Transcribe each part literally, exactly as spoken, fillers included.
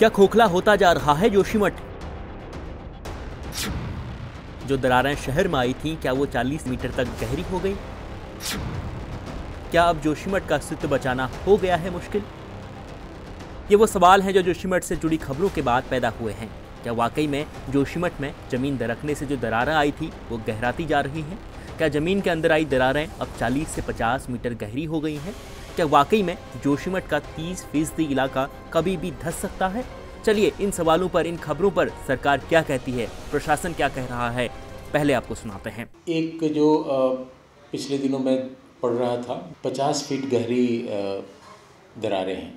क्या खोखला होता जा रहा है जोशीमठ? जो दरारें शहर में आई थीं, क्या वो चालीस मीटर तक गहरी हो गई? क्या अब जोशीमठ का अस्तित्व बचाना हो गया है मुश्किल? ये वो सवाल हैं जो जोशीमठ से जुड़ी खबरों के बाद पैदा हुए हैं। क्या वाकई में जोशीमठ में जमीन दरकने से जो दरारें आई थी वो गहराती जा रही हैं? क्या जमीन के अंदर आई दरारें अब चालीस से पचास मीटर गहरी हो गई हैं? क्या वाकई में जोशीमठ का तीस फीसदी इलाका कभी भी धंस सकता है? चलिए इन सवालों पर, इन खबरों पर सरकार क्या कहती है, प्रशासन क्या कह रहा है, पहले आपको सुनाते हैं। एक जो पिछले दिनों में पढ़ रहा था, पचास फीट गहरी दरारें हैं,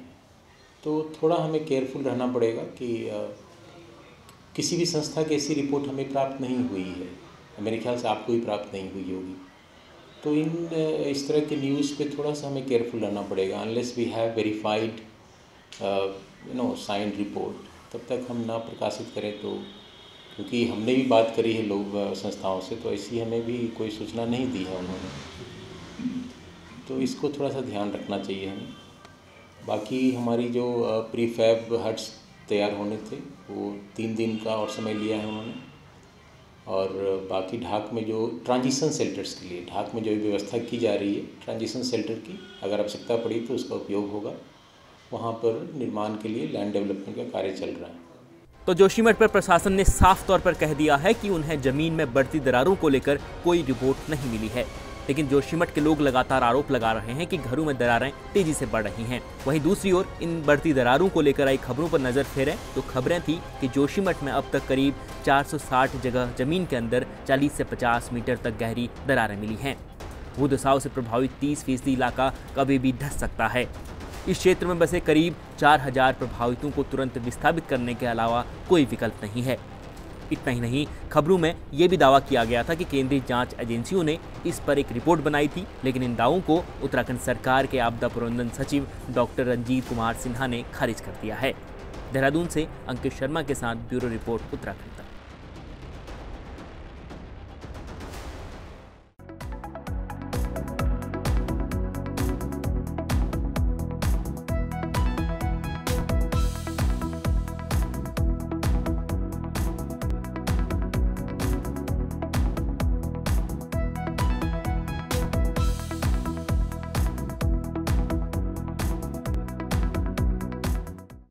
तो थोड़ा हमें केयरफुल रहना पड़ेगा कि किसी भी संस्था की ऐसी रिपोर्ट हमें प्राप्त नहीं हुई है, मेरे ख्याल से आपको भी प्राप्त नहीं हुई होगी। तो इन इस तरह के न्यूज़ पे थोड़ा सा हमें केयरफुल रहना पड़ेगा। Unless we have verified you know signed report, तब तक हम ना प्रकाशित करें तो, क्योंकि हमने भी बात करी है लोग संस्थाओं से तो ऐसी हमें भी कोई सूचना नहीं दी है उन्होंने, तो इसको थोड़ा सा ध्यान रखना चाहिए हमें। बाकी हमारी जो प्रीफैब हट्स तैयार होने थे वो तीन दिन का और समय लिया है उन्होंने, और बाकी ढाक में जो ट्रांजिशन सेल्टर्स के लिए ढाक में जो व्यवस्था की जा रही है ट्रांजिशन सेल्टर की, अगर आवश्यकता पड़ी तो उसका उपयोग होगा। वहाँ पर निर्माण के लिए लैंड डेवलपमेंट का कार्य चल रहा है। तो जोशीमठ पर प्रशासन ने साफ तौर पर कह दिया है कि उन्हें जमीन में बढ़ती दरारों को लेकर कोई रिपोर्ट नहीं मिली है, लेकिन जोशीमठ के लोग लगातार आरोप लगा रहे हैं कि घरों में दरारें तेजी से बढ़ रही हैं। वहीं दूसरी ओर इन बढ़ती दरारों को लेकर आई खबरों पर नजर फेरें तो खबरें थी कि जोशीमठ में अब तक करीब चार सौ साठ जगह जमीन के अंदर चालीस से पचास मीटर तक गहरी दरारें मिली हैं। भूदसाव से प्रभावित तीस फीसदी इलाका कभी भी धंस सकता है। इस क्षेत्र में बसे करीब चार हजार प्रभावितों को तुरंत विस्थापित करने के अलावा कोई विकल्प नहीं है। इतना ही नहीं, खबरों में यह भी दावा किया गया था कि केंद्रीय जांच एजेंसियों ने इस पर एक रिपोर्ट बनाई थी, लेकिन इन दावों को उत्तराखंड सरकार के आपदा प्रबंधन सचिव डॉक्टर रंजीत कुमार सिन्हा ने खारिज कर दिया है। देहरादून से अंकित शर्मा के साथ ब्यूरो रिपोर्ट उत्तराखंड।